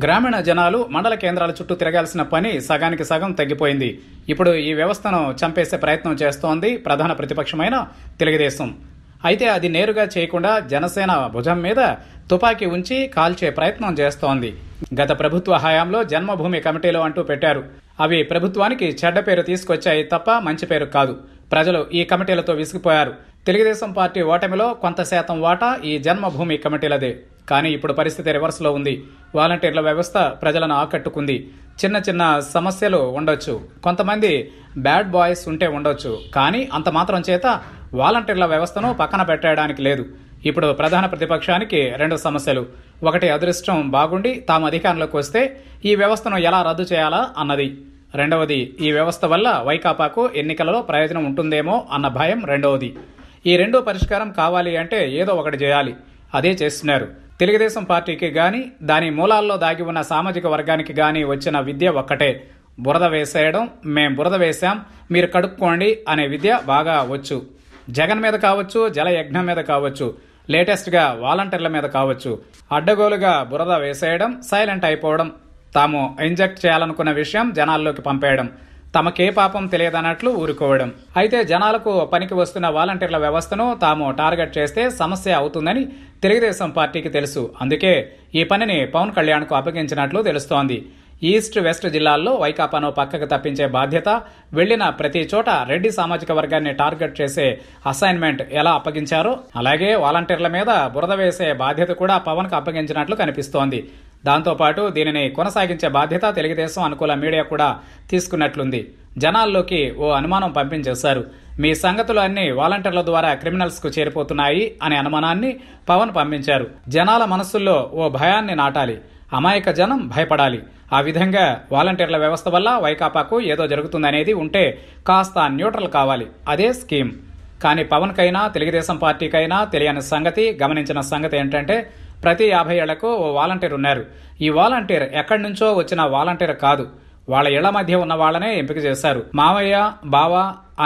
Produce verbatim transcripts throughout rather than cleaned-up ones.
గ్రామీణ జనాలు మండల కేంద్రాల చుట్టూ తిరగాల్సిన పని సగానికి సగం తగ్గిపోయింది. ఇప్పుడు ఈ వ్యవస్థను చంపేసే ప్రయత్నం చేస్తోంది ప్రధాన ప్రతిపక్షమైన తెలుగుదేశం. అయితే అది నేరుగా చేయకుండా జనసేన భుజం మీద తుపాకీ ఉంచి కాల్చే ప్రయత్నం చేస్తోంది. గత ప్రభుత్వ హయాంలో జన్మభూమి కమిటీలు అంటూ పెట్టారు. అవి ప్రభుత్వానికి చెడ్డ పేరు తీసుకొచ్చాయి తప్ప మంచి పేరు కాదు. ప్రజలు ఈ కమిటీలతో విసిగిపోయారు. తెలుగుదేశం పార్టీ ఓటమిలో కొంత శాతం వాటా ఈ జన్మభూమి కమిటీలదే. కానీ ఇప్పుడు పరిస్థితి రివర్స్లో ఉంది. వాలంటీర్ల వ్యవస్థ ప్రజలను ఆకట్టుకుంది. చిన్న చిన్న సమస్యలు ఉండొచ్చు, కొంతమంది బ్యాడ్ బాయ్స్ ఉంటే ఉండొచ్చు, కానీ అంత మాత్రం చేత వాలంటీర్ల వ్యవస్థను పక్కన పెట్టడానికి లేదు. ఇప్పుడు ప్రధాన ప్రతిపక్షానికి రెండు సమస్యలు. ఒకటి, అదృష్టం బాగుండి తాము అధికారంలోకి వస్తే ఈ వ్యవస్థను ఎలా రద్దు చేయాలా అన్నది. రెండవది, ఈ వ్యవస్థ వల్ల వైకాపాకు ఎన్నికలలో ప్రయోజనం ఉంటుందేమో అన్న భయం రెండవది. ఈ రెండో పరిష్కారం కావాలి అంటే ఏదో ఒకటి చేయాలి. అదే చేస్తున్నారు. తెలుగుదేశం పార్టీకి కానీ దాని మూలాల్లో దాగి ఉన్న సామాజిక వర్గానికి కానీ వచ్చిన విద్య ఒక్కటే. బురద వేసేయడం, మేం బురద వేశాం మీరు కడుక్కోండి అనే విద్య బాగా వచ్చు. జగన్ మీద కావచ్చు, జలయజ్ఞం మీద కావచ్చు, లేటెస్ట్గా వాలంటీర్ల మీద కావచ్చు. అడ్డగోలుగా బురద వేసేయడం, సైలెంట్ అయిపోవడం, తాము ఇంజెక్ట్ చేయాలనుకున్న విషయం జనాల్లోకి పంపేయడం, తమకే పాపం తెలియదన్నట్లు ఊరుకోవడం. అయితే జనాలకు పనికి వస్తున్న వాలంటీర్ల వ్యవస్థను తాము టార్గెట్ చేస్తే సమస్య అవుతుందని తెలుగుదేశం పార్టీకి తెలుసు. అందుకే ఈ పనిని పవన్ కళ్యాణ్కు అప్పగించినట్లు తెలుస్తోంది. ఈస్ట్ వెస్ట్ జిల్లాల్లో వైకాపాను పక్కకు తప్పించే బాధ్యత, వెళ్లిన ప్రతి చోట రెడ్డి సామాజిక వర్గాన్ని టార్గెట్ చేసే అసైన్మెంట్ ఎలా అప్పగించారో అలాగే వాలంటీర్ల మీద బురద వేసే బాధ్యత కూడా పవన్కు అప్పగించినట్లు కనిపిస్తోంది. దాంతోపాటు దీనిని కొనసాగించే బాధ్యత తెలుగుదేశం అనుకూల మీడియా కూడా తీసుకున్నట్లుంది. జనాల్లోకి ఓ అనుమానం పంపించేశారు. మీ సంగతులు అన్ని వాలంటీర్ల ద్వారా క్రిమినల్స్కు చేరిపోతున్నాయి అనే అనుమానాన్ని పవన్ పంపించారు. జనాల మనసుల్లో ఓ భయాన్ని నాటాలి. అమాయక జనం భయపడాలి. ఆ విధంగా వాలంటీర్ల వ్యవస్థ వల్ల వైకాపాకు ఏదో జరుగుతుందనేది ఉంటే కాస్త న్యూట్రల్ కావాలి. అదే స్కీమ్. కానీ పవన్కైనా తెలుగుదేశం పార్టీకైనా తెలియని సంగతి, గమనించిన సంగతి ఏంటంటే ప్రతి యాభై ఏళ్లకు ఓ వాలంటీర్ ఉన్నారు. ఈ వాలంటీర్ ఎక్కడి నుంచో వచ్చిన వాలంటీర్ కాదు. వాళ్ళ ఇళ్ల మధ్య ఉన్న వాళ్ళనే ఎంపిక చేశారు. మావయ్య, బావ,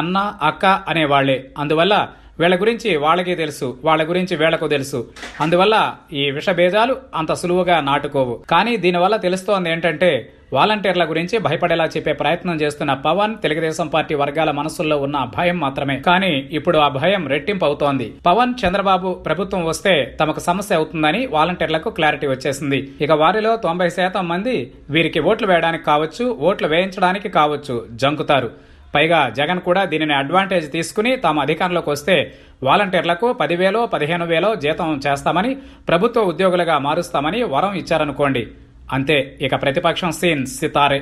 అన్న, అక్క అనేవాళ్లే. అందువల్ల వీళ్ళ గురించి వాళ్ళకి తెలుసు, వాళ్ళ గురించి వీళ్లకు తెలుసు. అందువల్ల ఈ విషబేజాలు అంత సులువుగా నాటుకోవు. కానీ దీనివల్ల తెలుస్తోంది ఏంటంటే వాలంటీర్ల గురించి భయపడేలా చెప్పే ప్రయత్నం చేస్తున్న పవన్ తెలుగుదేశం పార్టీ వర్గాల మనసుల్లో ఉన్న భయం మాత్రమే. కానీ ఇప్పుడు ఆ భయం రెట్టింపు అవుతోంది. పవన్, చంద్రబాబు ప్రభుత్వం వస్తే తమకు సమస్య అవుతుందని వాలంటీర్లకు క్లారిటీ వచ్చేసింది. ఇక వారిలో తొంభై శాతం మంది వీరికి ఓట్లు వేయడానికి కావచ్చు, ఓట్లు వేయించడానికి కావచ్చు జంకుతారు. పైగా జగన్ కూడా దీనిని అడ్వాంటేజ్ తీసుకుని తాము అధికారంలోకి వస్తే వాలంటీర్లకు పదివేలో పదిహేను వేలో జీతం చేస్తామని, ప్రభుత్వ ఉద్యోగులుగా మారుస్తామని వరం ఇచ్చారనుకోండి. అంతే, ఇక ప్రతిపక్షం సీన్ సితారే.